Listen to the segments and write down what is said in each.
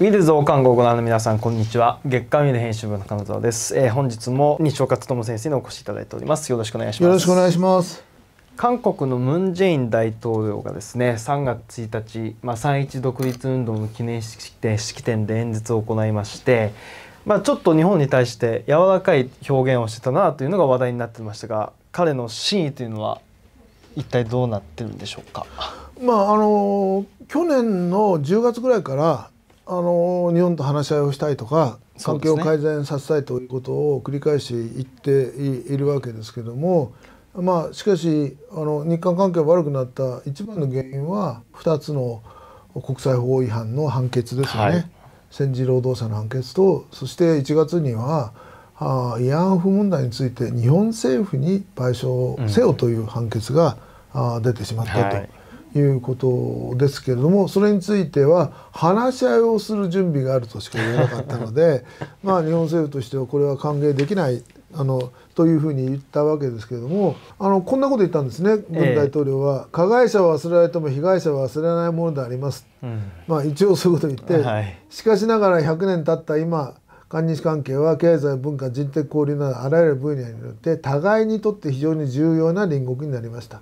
ウィルズ創刊号をご覧の皆さん、こんにちは。月刊ウィル編集部の金沢です。本日も西岡努先生にお越しいただいております。よろしくお願いします。よろしくお願いします。韓国のムン・ジェイン大統領がですね、3月1日、3.1 独立運動の記念式典で演説を行いまして、ちょっと日本に対して柔らかい表現をしてたなというのが話題になってましたが、彼の真意というのは一体どうなってるんでしょうか。去年の10月ぐらいから日本と話し合いをしたいとか関係を改善させたいということを繰り返し言っているわけですけども、しかし日韓関係が悪くなった一番の原因は2つの国際法違反の判決ですよね、はい、戦時労働者の判決と、そして1月には慰安婦問題について日本政府に賠償せよという判決が出てしまったと。はい、いうことですけれども、それについては話し合いをする準備があるとしか言えなかったので日本政府としてはこれは歓迎できないというふうに言ったわけですけれども、こんなこと言ったんですね、文大統領は。加害者は忘れられても被害者は忘れないものであります、一応そういうことを言って、はい、しかしながら100年経った今、韓日関係は経済、文化、人的交流などあらゆる分野によって互いにとって非常に重要な隣国になりました。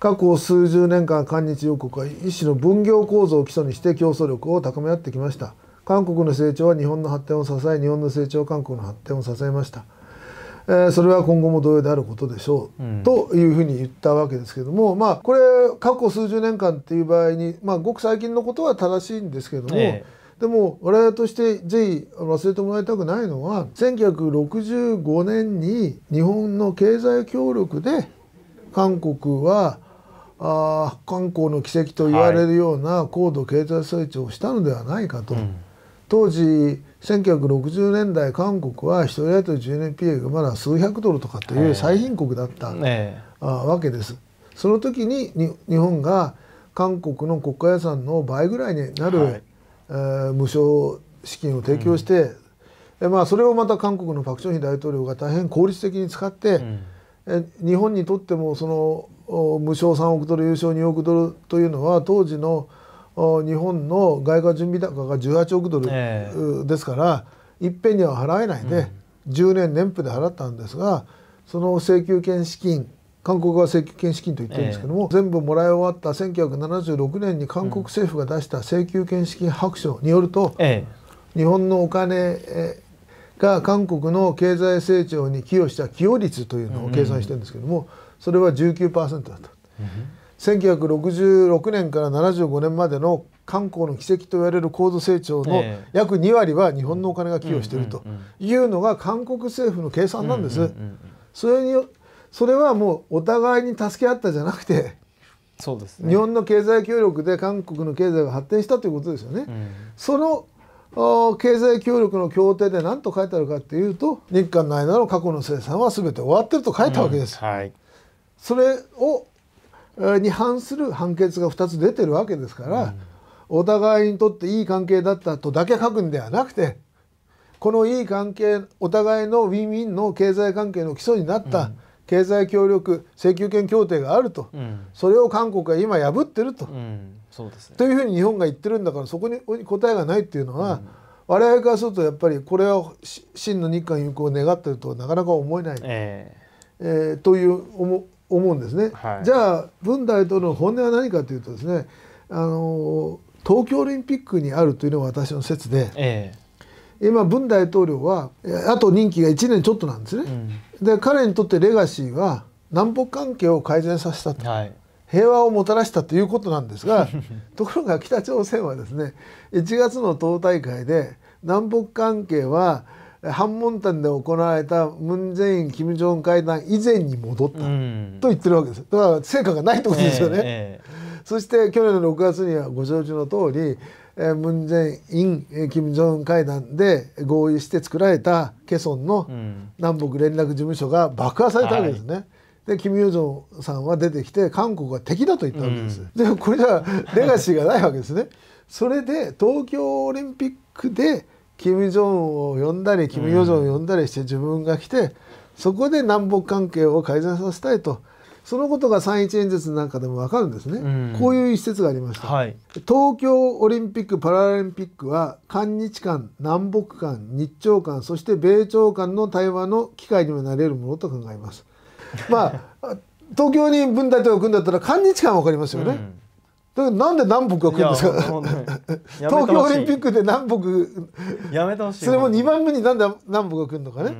過去数十年間、韓日両国は一種の分業構造を基礎にして競争力を高め合ってきました。韓国の成長は日本の発展を支え、日本の成長は韓国の発展を支えました。それは今後も同様であることでしょう、というふうに言ったわけですけども、これ過去数十年間っていう場合に、ごく最近のことは正しいんですけども、でも我々としてぜひ忘れてもらいたくないのは、1965年に日本の経済協力で韓国は韓国の奇跡と言われるような高度経済成長をしたのではないかと、当時1960年代韓国は1人当たり GNP がまだ数百ドルとかという最貧国だったわけです。その時に日本が韓国の国家予算の倍ぐらいになる、無償資金を提供して、それをまた韓国のパク・チョンヒ大統領が大変効率的に使って、日本にとってもその無償3億ドル、有償2億ドルというのは当時の日本の外貨準備高が18億ドルですから、いっぺんには払えないで、10年年付で払ったんですが、その請求権資金、韓国は請求権資金と言ってるんですけども、全部もらい終わった1976年に韓国政府が出した請求権資金白書によると、日本のお金が韓国の経済成長に寄与した寄与率というのを計算してるんですけども、それは 19% だと。1966年から75年までの韓国の奇跡といわれる高度成長の約2割は日本のお金が寄与しているというのが韓国政府の計算なんです。それはもうお互いに助け合ったじゃなくて、そうですね、日本の経済協力で韓国の経済が発展したということですよね。その経済協力の協定で何と書いてあるかっていうと、日韓の間の過去の生産は全て終わってると書いたわけです、それをに反する判決が2つ出てるわけですから、お互いにとっていい関係だったとだけ書くんではなくて、このいい関係、お互いのウィンウィンの経済関係の基礎になった経済協力請求権協定があると、それを韓国が今破ってると。そうですね、というふうに日本が言ってるんだから、そこに答えがないっていうのは、我々からするとやっぱりこれは真の日韓友好を願ってるとはなかなか思えない、という思うんですね。じゃあ文大統領の本音は何かというとですね、東京オリンピックにあるというのが私の説で、今文大統領はあと任期が1年ちょっとなんですね。で彼にとってレガシーは南北関係を改善させたと。平和をもたらしたということなんですが、ところが北朝鮮はですね、1月の党大会で南北関係は板門店で行われたムン・ジェイン・キム・ジョンウン会談以前に戻ったと言ってるわけです。だから成果がないってことですよね。そして去年の6月にはご承知の通り、ムン・ジェイン・キム・ジョンウン会談で合意して作られたケソンの南北連絡事務所が爆破されたわけですね。でキム・ヨジョンさんは出てきて韓国は敵だと言ったわけです、でこれじゃレガシーがないわけですねそれで東京オリンピックでキム・ジョンを呼んだりキム・ヨジョンを呼んだりして自分が来て、そこで南北関係を改善させたいとそのことが3・1演説なんかでもわかるんですね、うん、こういう一節がありました、はい、東京オリンピック・パラリンピックは韓日間、南北間、日朝間、そして米朝間の対話の機会にもなれるものと考えますまあ東京に文大統領が来るんだったら韓日間わかりますよね、うんだけどなんで南北が来るんですか東京オリンピックで南北やめてほしいそれも2番目になんで南北が来るのかね、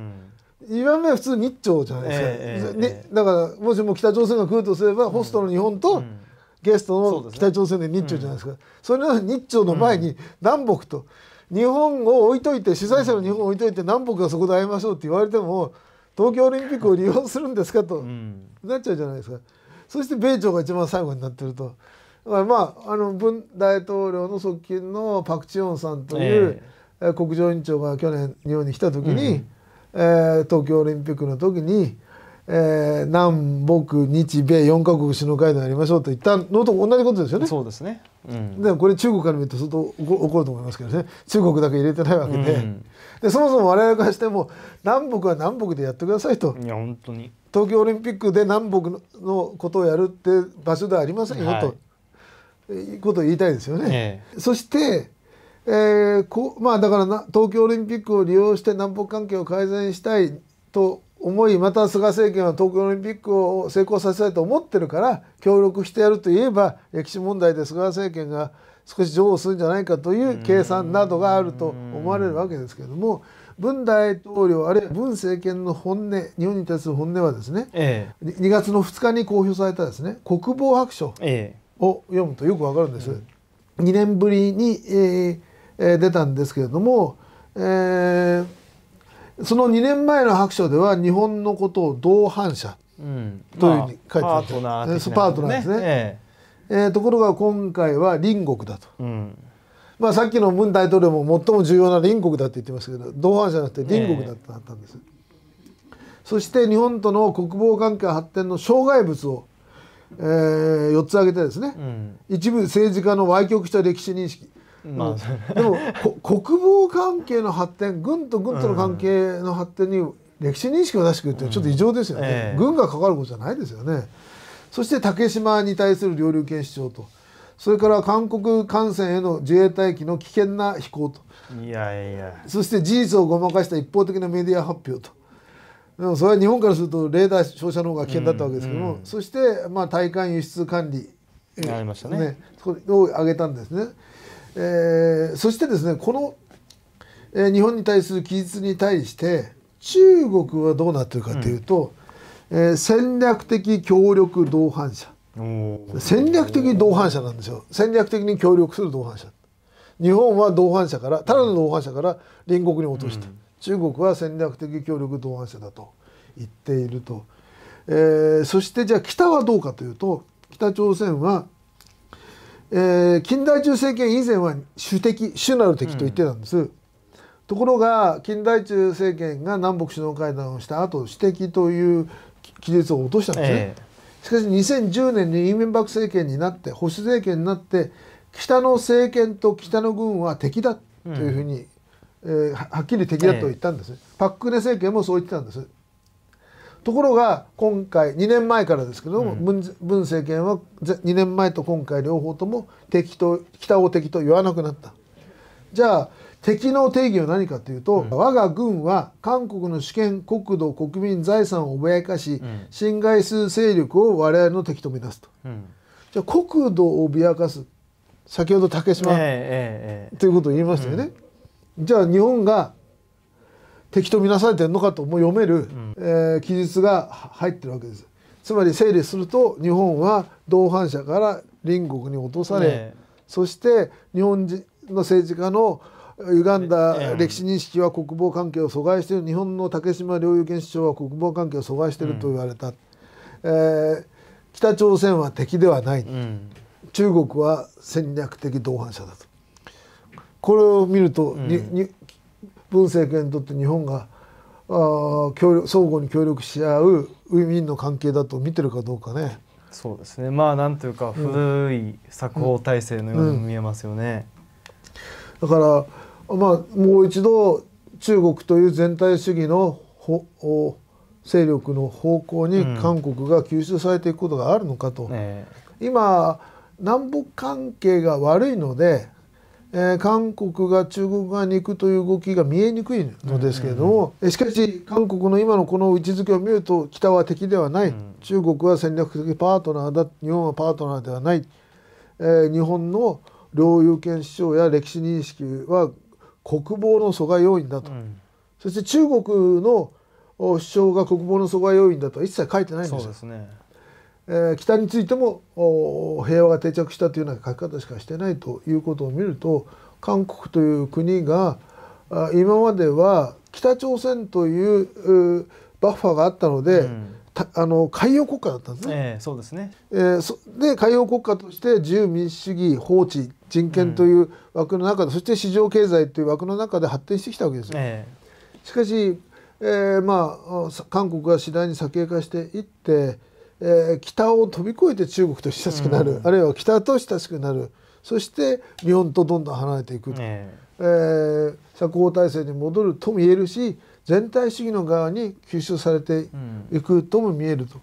うん、2番目は普通日朝じゃないですか、だからもしも北朝鮮が来るとすれば、うん、ホストの日本と、うん、ゲストの北朝鮮で日朝じゃないですか、うん、それなのに日朝の前に南北と、うん、日本を置いといて主催者の日本を置いといて南北がそこで会いましょうって言われても東京オリンピックを利用するんですかと、うん、なっちゃうじゃないですか。そして米朝が一番最後になってると。まあ、文大統領の側近のパク・チヨンさんという、国情委員長が去年日本に来た時に、うん東京オリンピックの時に、南北日米4カ国首脳会談やりましょうと言ったのと同じことですよね。そうですね、うん、でもこれ中国から見ると相当怒ると思いますけどね。中国だけ入れてないわけ でそもそも我々からしても南北は南北でやってくださいと。いや本当に東京オリンピックで南北のことをやるって場所ではありませんよと。はいことを言いたいですよね。そして、まあだから東京オリンピックを利用して南北関係を改善したいと思い、また菅政権は東京オリンピックを成功させたいと思ってるから協力してやるといえば歴史問題で菅政権が少し譲歩するんじゃないかという計算などがあると思われるわけですけれども、文大統領あるいは文政権の本音、日本に対する本音はですね、2月の2日に公表されたですね国防白書、を読むとよくわかるんです。2年ぶりに、出たんですけれども、その2年前の白書では日本のことを同伴者というふうに書いてあって、パートナーですね。ところが今回は隣国だと、まあさっきの文大統領も最も重要な隣国だって言ってますけど同伴者じゃなくて隣国だってなったんです。そして日本との国防関係発展の障害物を4つ挙げてですね、一部政治家の歪曲した歴史認識、でも国防関係の発展、軍と軍との関係の発展に歴史認識を出してくるってちょっと異常ですよね、軍が関わることじゃないですよね。そして竹島に対する領有権主張と、それから韓国艦船への自衛隊機の危険な飛行と、そして事実をごまかした一方的なメディア発表と。でもそれは日本からするとレーダー照射の方が危険だったわけですけども、そしてまあ対韓輸出管理を挙げたんですね。そしてですねこの、日本に対する記述に対して中国はどうなってるかというと、戦略的協力同伴者、戦略的同伴者なんですよ。戦略的に協力する同伴者、日本は同伴者からただの同伴者から隣国に落とした。中国は戦略的協力同伴者だと言っていると、そしてじゃあ北はどうかというと、北朝鮮は、近代中政権以前は主敵、主なる敵と言ってたんです、ところが近代中政権が南北首脳会談をした後主敵という記述を落としたんですね、しかし2010年にイ・ミョンバク政権になって保守政権になって北の政権と北の軍は敵だというふうに、はっきり敵だと言ったんです、パク・クネ政権もそう言ってたんです。ところが今回2年前からですけども、文政権は2年前と今回両方とも敵と北を敵と言わなくなった。じゃあ敵の定義は何かというと、我が軍は韓国の主権、国土、国民、財産を脅かし、侵害する勢力を我々の敵と見なすと、じゃあ国土を脅かす、先ほど竹島、ということを言いましたよね、じゃあ日本が敵と見なされてるのかとも読める、記述が入ってるわけです。つまり整理すると日本は同伴者から隣国に落とされ、そして日本人の政治家の歪んだ歴史認識は国防関係を阻害している、日本の竹島領有権主張は国防関係を阻害していると言われた、北朝鮮は敵ではない、中国は戦略的同伴者だと。これを見ると、文政権にとって日本が相互に協力し合うウィンウィンの関係だと見てるかどうかね。そうですね、まあなんというか古い作法体制のように見えますよね。だから、まあ、もう一度中国という全体主義の勢力の方向に韓国が吸収されていくことがあるのかと、今南北関係が悪いので、韓国が中国側に行くという動きが見えにくいのですけれども、しかし韓国の今のこの位置づけを見ると北は敵ではない、中国は戦略的パートナーだ、日本はパートナーではない、日本の領有権主張や歴史認識は国防の阻害要因だと、そして中国の主張が国防の阻害要因だとは一切書いてないんですよ。そうですね。北についても平和が定着したというような書き方しかしてないということを見ると、韓国という国が今までは北朝鮮というバッファーがあったので、海洋国家だったんですね。そうですね。で海洋国家として自由民主主義、法治、人権という枠の中で、そして市場経済という枠の中で発展してきたわけですよ。しかし、韓国が次第に左傾化していって。北を飛び越えて中国と親しくなる、あるいは北と親しくなる、そして日本とどんどん離れていく、鎖交体制に戻るとも言えるし、全体主義の側に吸収されていくとも見えると、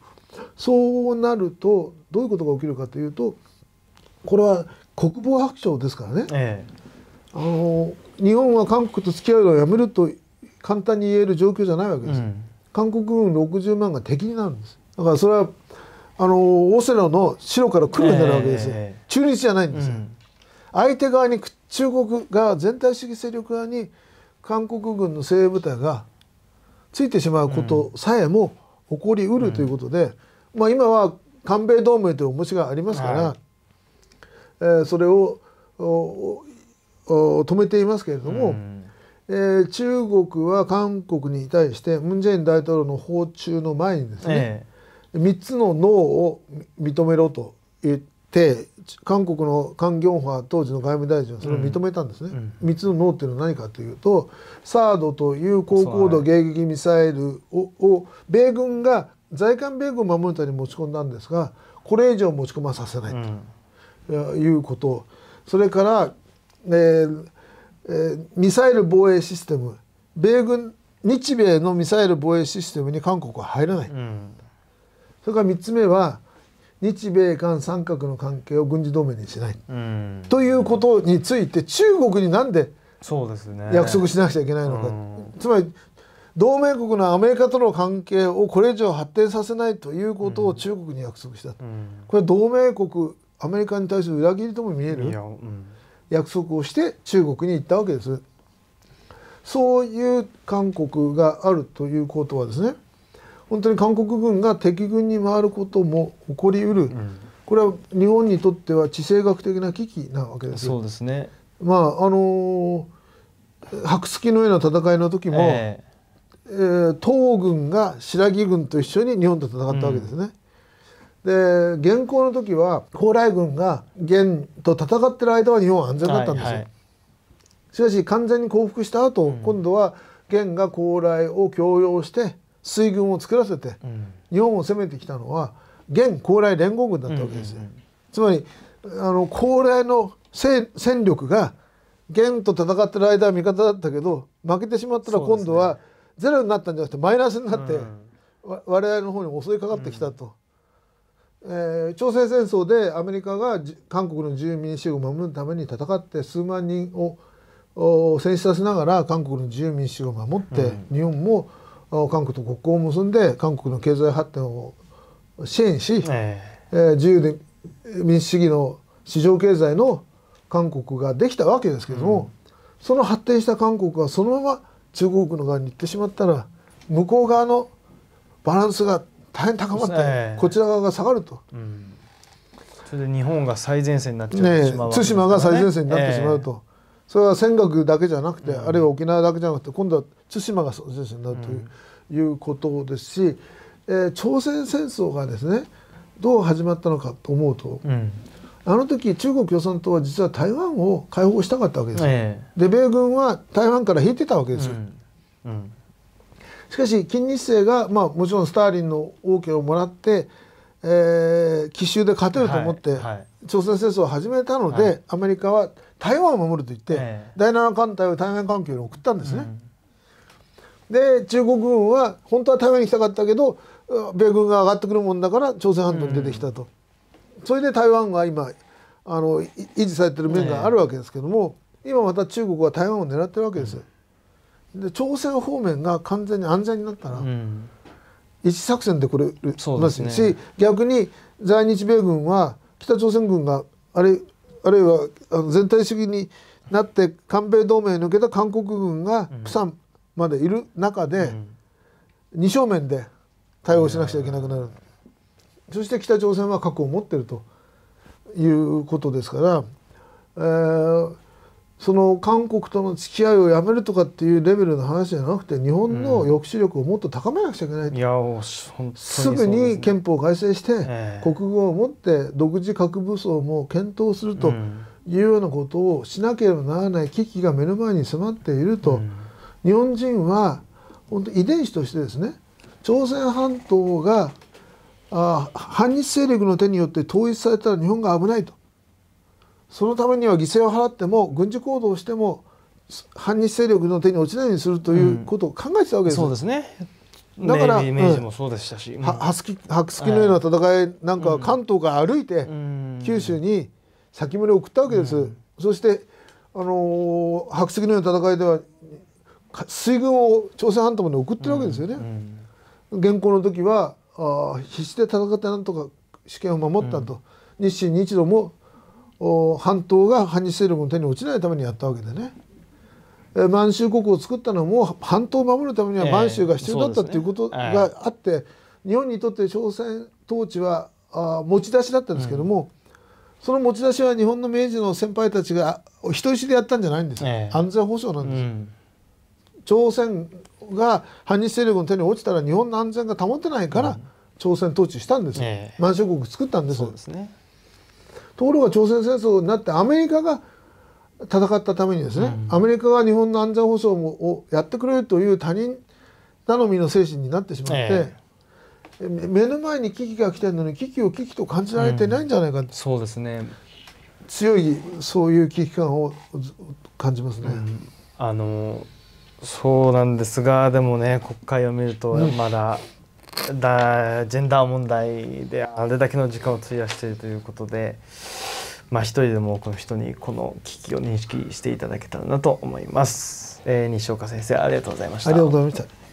そうなるとどういうことが起きるかというと、これは国防白書ですからね、日本は韓国と付き合うのをやめると簡単に言える状況じゃないわけです。韓国軍60万が敵になるんです。だからそれはオセロの白から黒になるわけですよ。中立じゃないんですよ。相手側に中国が全体主義勢力側に韓国軍の精鋭部隊がついてしまうことさえも起こりうるということで、今は韓米同盟という重しがありますから、それを止めていますけれども、中国は韓国に対してムン・ジェイン大統領の訪中の前にですね、3つのノーを認めろと言って韓国のカン・ギョンハ当時の外務大臣はそれを認めたんですね。3つのノーっていうのは何かというと、サードという高高度迎撃ミサイルを米軍が在韓米軍を守るために持ち込んだんですが、これ以上持ち込まさせないということ、それから、ミサイル防衛システム、日米のミサイル防衛システムに韓国は入らない。それから3つ目は日米韓三角の関係を軍事同盟にしない、ということについて中国になんで約束しなくちゃいけないのか、つまり同盟国のアメリカとの関係をこれ以上発展させないということを中国に約束した、これは同盟国アメリカに対する裏切りとも見える約束をして中国に行ったわけです。そういう韓国があるということはですね、本当に韓国軍が敵軍に回ることも起こりうる、これは日本にとっては地政学的な危機なわけです。そうですね。白月のような戦いの時も、東軍が白木軍と一緒に日本と戦ったわけですね。で元寇の時は高麗軍が元と戦ってる間は日本は安全だったんですよ。しかし完全に降伏した後、今度は元が高麗を強要して水軍を作らせて日本を攻めてきたのは現高麗連合軍だったわけですよ。つまり高麗の戦力が現と戦ってる間は味方だったけど、負けてしまったら今度はゼロになったんじゃなくてマイナスになって我々の方に襲いかかってきたと。朝鮮戦争でアメリカが韓国の自由民主主義を守るために戦って数万人を戦死させながら韓国の自由民主主義を守って、日本も韓国と国交を結んで韓国の経済発展を支援し、自由で民主主義の市場経済の韓国ができたわけですけども、その発展した韓国がそのまま中国の側に行ってしまったら、向こう側のバランスが大変高まって、こちら側が下がると、それで日本が最前線になっちゃってしまう、対馬が最前線になってしまうと。それは尖閣だけじゃなくて、あるいは沖縄だけじゃなくて、今度は対馬がそうですよねということですし、朝鮮戦争がですねどう始まったのかと思うと、あの時中国共産党は実は台湾を解放したかったわけですよ。で米軍は台湾から引いてたわけですよ。しかし金日成が、もちろんスターリンの OK をもらって、奇襲で勝てると思って、朝鮮戦争を始めたので、アメリカは台湾を守ると言って、第7艦隊を台湾艦級に送ったんですね。で中国軍は本当は台湾に来たかったけど米軍が上がってくるもんだから朝鮮半島に出てきたと、うん、それで台湾が今維持されてる面があるわけですけども、今また中国は台湾を狙ってるわけですよ。で朝鮮方面が完全に安全になったら、うん、一作戦で来れますし、逆に在日米軍は北朝鮮軍があるいは全体主義になって韓米同盟に抜けた韓国軍が釜山までいる中で、うん、2正面で対応しなくちゃいけなくなる、そして北朝鮮は核を持ってるということですから、その韓国との付き合いをやめるとかっていうレベルの話じゃなくて、日本の抑止力をもっと高めなくちゃいけないと、すぐに憲法改正して、国語を持って独自核武装も検討するというようなことをしなければならない危機が目の前に迫っていると、日本人は本当遺伝子としてですね、朝鮮半島が反日勢力の手によって統一されたら日本が危ないと。そのためには犠牲を払っても軍事行動をしても反日勢力の手に落ちないようにするということを考えてたわけですよ、うん、そうですね。だから明治もそうでしたし、白月のような戦いなんかは関東から歩いて九州に先船を送ったわけです、うん、そして、白月のような戦いでは水軍を朝鮮半島まで送ってるわけですよね。元寇の時は必死で戦ってなんとか主権を守ったと、日清日露も半島が反日勢力の手に落ちないためにやったわけでね、満州国を作ったのも半島を守るためには満州が必要だった、ということがあって、日本にとって朝鮮統治は持ち出しだったんですけども、その持ち出しは日本の明治の先輩たちが人質でやったんじゃないんですよ、安全保障なんです、朝鮮が反日勢力の手に落ちたら日本の安全が保てないから、朝鮮統治したんです、満州国作ったんです。そうですね。ところが朝鮮戦争になってアメリカが戦ったためにですね、アメリカが日本の安全保障をやってくれるという他人頼みの精神になってしまって、目の前に危機が来てるのに危機を危機と感じられてないんじゃないかって、そうですね、強いそういう危機感を感じますね。そうなんですが、でもね、国会を見るとまだ、ジェンダー問題であれだけの時間を費やしているということで、一人でも多くの人にこの危機を認識していただけたらなと思います。西岡先生、ありがとうございました。ありがとうございました。